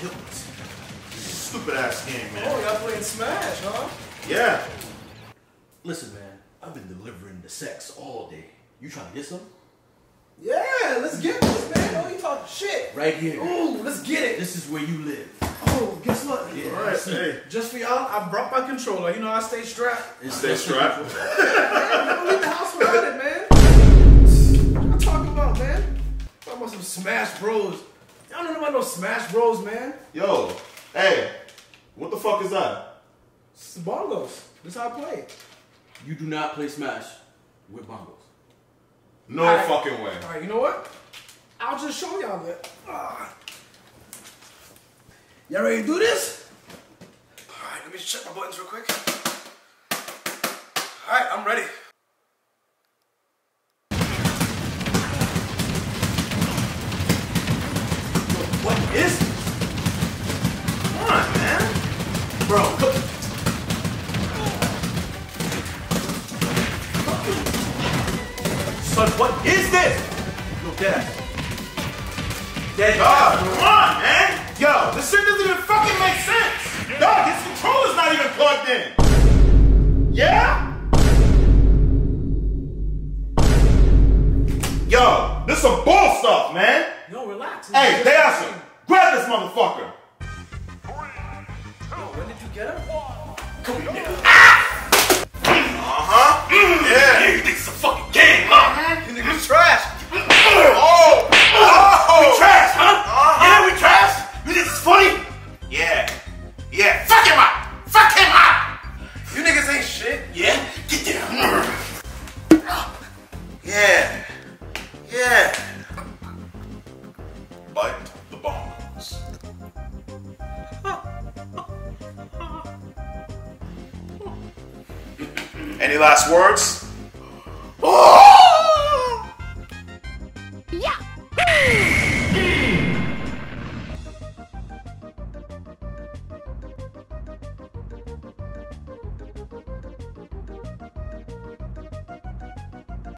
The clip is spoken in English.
Hills. This is a stupid ass game, man. Oh, y'all playing Smash, huh? Yeah. Listen, man, I've been delivering the sex all day. You trying to get some? Yeah, let's get this, man. Oh, you talking shit. Right here. Ooh, let's get it. This is where you live. Oh, guess what? Yeah. All right, hey. Just for y'all, I brought my controller. You know, I stay strapped. You stay strapped? Man, you don't leave the house without it, man. What y'all talking about, man? Talking about some Smash Bros. Y'all don't know about no Smash Bros, man. Yo, hey, what the fuck is that? This is bongos. This is how I play. You do not play Smash with bongos. No fucking way. Alright, you know what? I'll just show y'all that. Y'all ready to do this? Alright, let me just check my buttons real quick. Alright, I'm ready. What is this? Come on, man. Bro, come on. Son, what is this? Yo, Dad. Dad, God, come on, man. Yo, this shit doesn't even fucking make sense. Dog, his controller's not even plugged in. Yeah? Yo, this some bull stuff, man. Yo, relax. Hey, Dawson, grab this motherfucker. 3, 2, when did you get him? Come here, nigga. Ah! Uh-huh. Yeah. You think it's a fucking game, huh? It's trash. Oh, oh, we trash, huh? Yeah, we trash. You think it's funny? Yeah, yeah. Fuck him up. Fuck him up. You niggas ain't shit. Yeah, get down. Yeah, yeah. Bite the bombs. Any last words? Oh.